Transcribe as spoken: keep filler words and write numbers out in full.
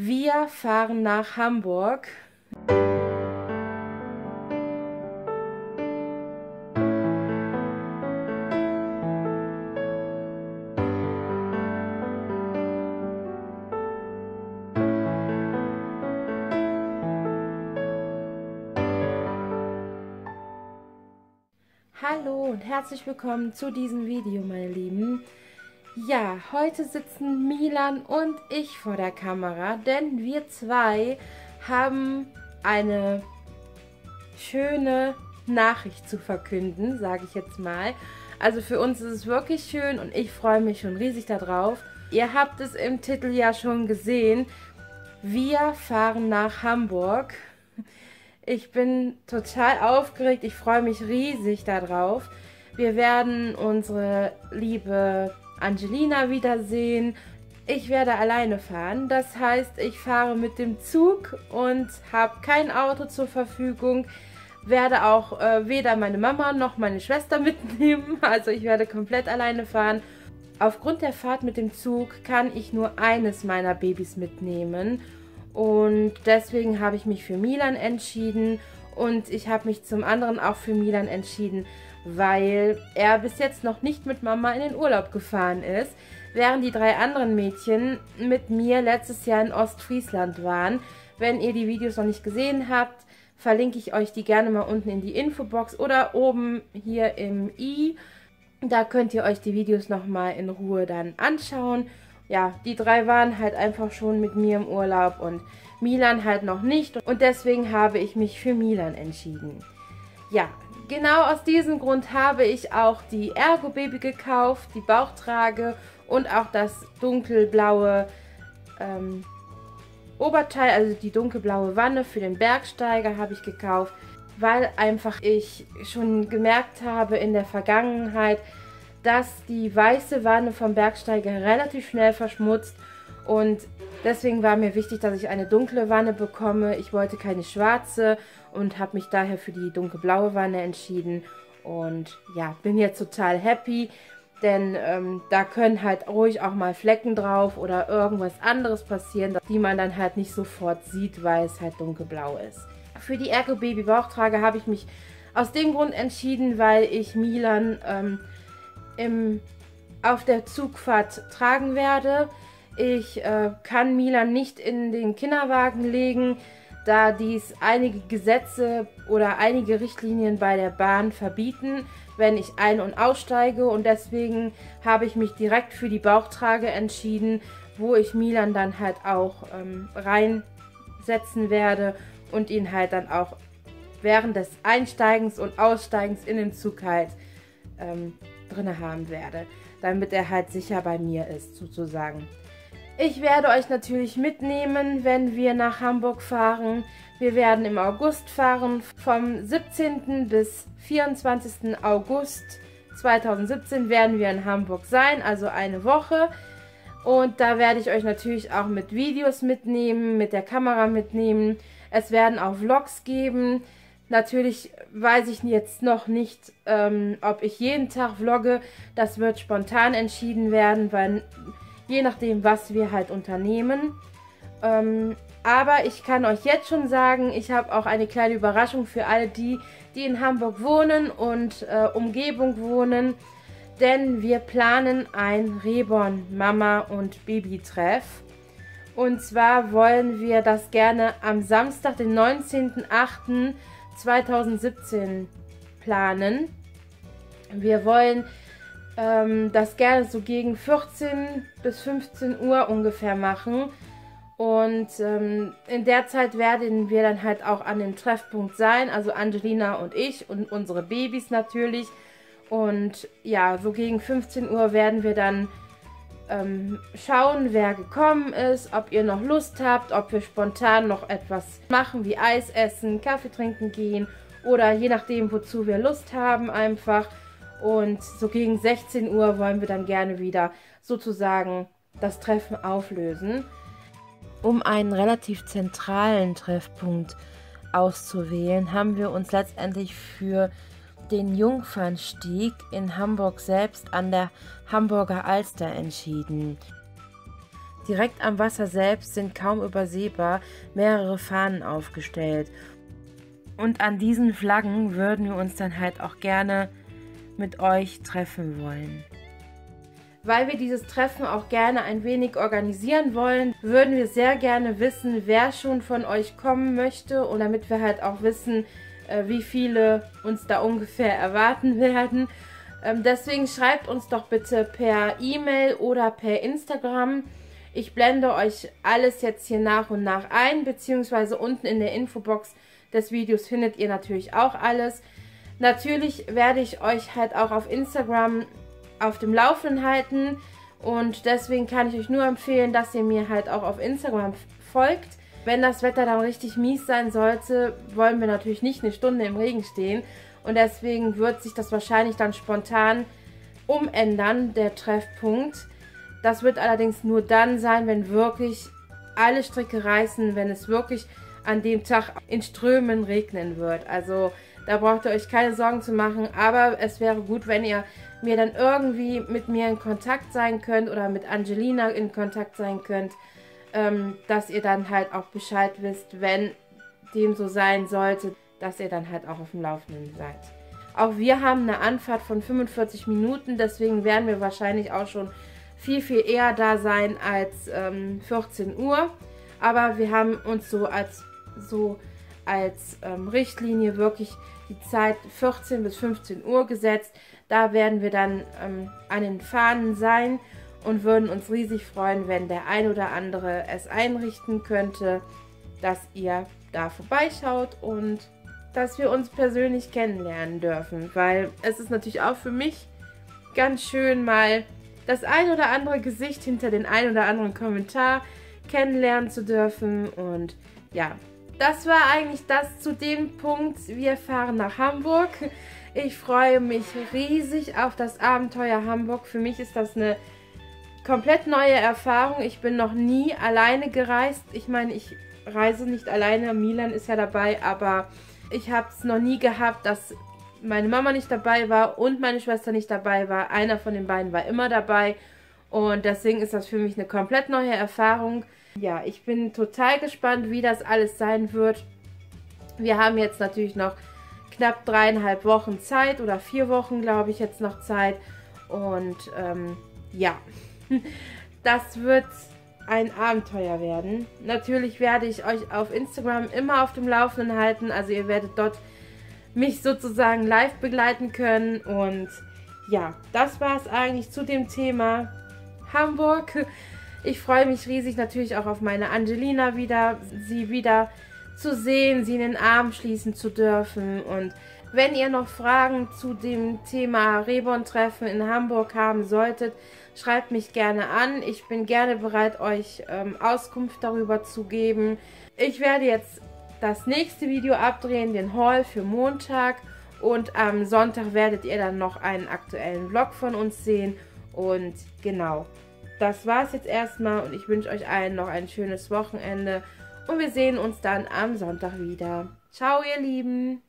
Wir fahren nach Hamburg. Hallo und herzlich willkommen zu diesem Video, meine Lieben. Ja, heute sitzen Milan und ich vor der Kamera, denn wir zwei haben eine schöne Nachricht zu verkünden, sage ich jetzt mal. Also für uns ist es wirklich schön und ich freue mich schon riesig darauf. Ihr habt es im Titel ja schon gesehen, wir fahren nach Hamburg. Ich bin total aufgeregt, ich freue mich riesig darauf. Wir werden unsere liebe Angelina wiedersehen. Ich werde alleine fahren, das heißt, ich fahre mit dem Zug und habe kein Auto zur Verfügung, werde auch äh, weder meine Mama noch meine Schwester mitnehmen, also ich werde komplett alleine fahren. Aufgrund der Fahrt mit dem Zug kann ich nur eines meiner Babys mitnehmen und deswegen habe ich mich für Milan entschieden und ich habe mich zum anderen auch für Milan entschieden, weil er bis jetzt noch nicht mit Mama in den Urlaub gefahren ist, während die drei anderen Mädchen mit mir letztes Jahr in Ostfriesland waren. Wenn ihr die Videos noch nicht gesehen habt, verlinke ich euch die gerne mal unten in die Infobox oder oben hier im i. Da könnt ihr euch die Videos nochmal in Ruhe dann anschauen. Ja, die drei waren halt einfach schon mit mir im Urlaub und Milan halt noch nicht. Und deswegen habe ich mich für Milan entschieden. Ja, genau aus diesem Grund habe ich auch die Ergo Baby gekauft, die Bauchtrage und auch das dunkelblaue ähm, Oberteil, also die dunkelblaue Wanne für den Bergsteiger habe ich gekauft, weil einfach ich schon gemerkt habe in der Vergangenheit, dass die weiße Wanne vom Bergsteiger relativ schnell verschmutzt und deswegen war mir wichtig, dass ich eine dunkle Wanne bekomme. Ich wollte keine schwarze und habe mich daher für die dunkelblaue Wanne entschieden. Und ja, bin jetzt total happy, denn ähm, da können halt ruhig auch mal Flecken drauf oder irgendwas anderes passieren, die man dann halt nicht sofort sieht, weil es halt dunkelblau ist. Für die Ergo Baby Bauchtrage habe ich mich aus dem Grund entschieden, weil ich Milan ähm, im, auf der Zugfahrt tragen werde. Ich äh, kann Milan nicht in den Kinderwagen legen, da dies einige Gesetze oder einige Richtlinien bei der Bahn verbieten, wenn ich ein- und aussteige. Und deswegen habe ich mich direkt für die Bauchtrage entschieden, wo ich Milan dann halt auch ähm, reinsetzen werde und ihn halt dann auch während des Einsteigens und Aussteigens in den Zug halt ähm, drinne haben werde, damit er halt sicher bei mir ist sozusagen. Ich werde euch natürlich mitnehmen, wenn wir nach Hamburg fahren. Wir werden im August fahren, vom siebzehnten bis vierundzwanzigsten August zweitausendsiebzehn werden wir in Hamburg sein, also eine Woche. Und da werde ich euch natürlich auch mit Videos mitnehmen, mit der Kamera mitnehmen. Es werden auch Vlogs geben. Natürlich weiß ich jetzt noch nicht, ähm, ob ich jeden Tag vlogge. Das wird spontan entschieden werden, weil je nachdem, was wir halt unternehmen. Ähm, aber ich kann euch jetzt schon sagen, ich habe auch eine kleine Überraschung für alle die, die in Hamburg wohnen und äh, Umgebung wohnen. Denn wir planen ein Reborn-Mama- und Baby-Treff. Und zwar wollen wir das gerne am Samstag, den neunzehnten achten zweitausendsiebzehn planen. Wir wollen das gerne so gegen vierzehn bis fünfzehn Uhr ungefähr machen. Und ähm, in der Zeit werden wir dann halt auch an dem Treffpunkt sein, also Angelina und ich und unsere Babys natürlich. Und ja, so gegen fünfzehn Uhr werden wir dann ähm, schauen, wer gekommen ist, ob ihr noch Lust habt, ob wir spontan noch etwas machen, wie Eis essen, Kaffee trinken gehen oder je nachdem, wozu wir Lust haben einfach. Und so gegen sechzehn Uhr wollen wir dann gerne wieder sozusagen das Treffen auflösen. Um einen relativ zentralen Treffpunkt auszuwählen, haben wir uns letztendlich für den Jungfernstieg in Hamburg selbst an der Hamburger Alster entschieden. Direkt am Wasser selbst sind kaum übersehbar mehrere Fahnen aufgestellt. Und an diesen Flaggen würden wir uns dann halt auch gerne mit euch treffen wollen. Weil wir dieses Treffen auch gerne ein wenig organisieren wollen, würden wir sehr gerne wissen, wer schon von euch kommen möchte, und damit wir halt auch wissen, wie viele uns da ungefähr erwarten werden. Deswegen schreibt uns doch bitte per E-Mail oder per Instagram. Ich blende euch alles jetzt hier nach und nach ein, beziehungsweise unten in der Infobox des Videos findet ihr natürlich auch alles. Natürlich werde ich euch halt auch auf Instagram auf dem Laufenden halten, und deswegen kann ich euch nur empfehlen, dass ihr mir halt auch auf Instagram folgt. Wenn das Wetter dann richtig mies sein sollte, wollen wir natürlich nicht eine Stunde im Regen stehen, und deswegen wird sich das wahrscheinlich dann spontan umändern, der Treffpunkt. Das wird allerdings nur dann sein, wenn wirklich alle Stricke reißen, wenn es wirklich an dem Tag in Strömen regnen wird. Also da braucht ihr euch keine Sorgen zu machen, aber es wäre gut, wenn ihr mir dann irgendwie mit mir in Kontakt sein könnt oder mit Angelina in Kontakt sein könnt, ähm, dass ihr dann halt auch Bescheid wisst, wenn dem so sein sollte, dass ihr dann halt auch auf dem Laufenden seid. Auch wir haben eine Anfahrt von fünfundvierzig Minuten, deswegen werden wir wahrscheinlich auch schon viel, viel eher da sein als ähm, vierzehn Uhr. Aber wir haben uns so als, so als ähm, Richtlinie wirklich die Zeit vierzehn bis fünfzehn Uhr gesetzt. Da werden wir dann ähm, an den Fahnen sein und würden uns riesig freuen, wenn der ein oder andere es einrichten könnte, dass ihr da vorbeischaut und dass wir uns persönlich kennenlernen dürfen. Weil es ist natürlich auch für mich ganz schön, mal das ein oder andere Gesicht hinter den ein oder anderen Kommentar kennenlernen zu dürfen. Und ja, das war eigentlich das zu dem Punkt, wir fahren nach Hamburg. Ich freue mich riesig auf das Abenteuer Hamburg. Für mich ist das eine komplett neue Erfahrung. Ich bin noch nie alleine gereist. Ich meine, ich reise nicht alleine. Milan ist ja dabei, aber ich habe es noch nie gehabt, dass meine Mama nicht dabei war und meine Schwester nicht dabei war. Einer von den beiden war immer dabei. Und deswegen ist das für mich eine komplett neue Erfahrung. Ja, ich bin total gespannt, wie das alles sein wird. Wir haben jetzt natürlich noch knapp dreieinhalb Wochen Zeit oder vier Wochen, glaube ich, jetzt noch Zeit. Und ähm, ja, das wird ein Abenteuer werden. Natürlich werde ich euch auf Instagram immer auf dem Laufenden halten. Also ihr werdet dort mich sozusagen live begleiten können. Und ja, das war es eigentlich zu dem Thema Hamburg. Ich freue mich riesig natürlich auch auf meine Angelina wieder, sie wieder zu sehen, sie in den Arm schließen zu dürfen. Und wenn ihr noch Fragen zu dem Thema Reborn-Treffen in Hamburg haben solltet, schreibt mich gerne an. Ich bin gerne bereit, euch ähm, Auskunft darüber zu geben. Ich werde jetzt das nächste Video abdrehen, den Haul für Montag. Und am Sonntag werdet ihr dann noch einen aktuellen Vlog von uns sehen. Und genau, das war es jetzt erstmal, und ich wünsche euch allen noch ein schönes Wochenende und wir sehen uns dann am Sonntag wieder. Ciao, ihr Lieben!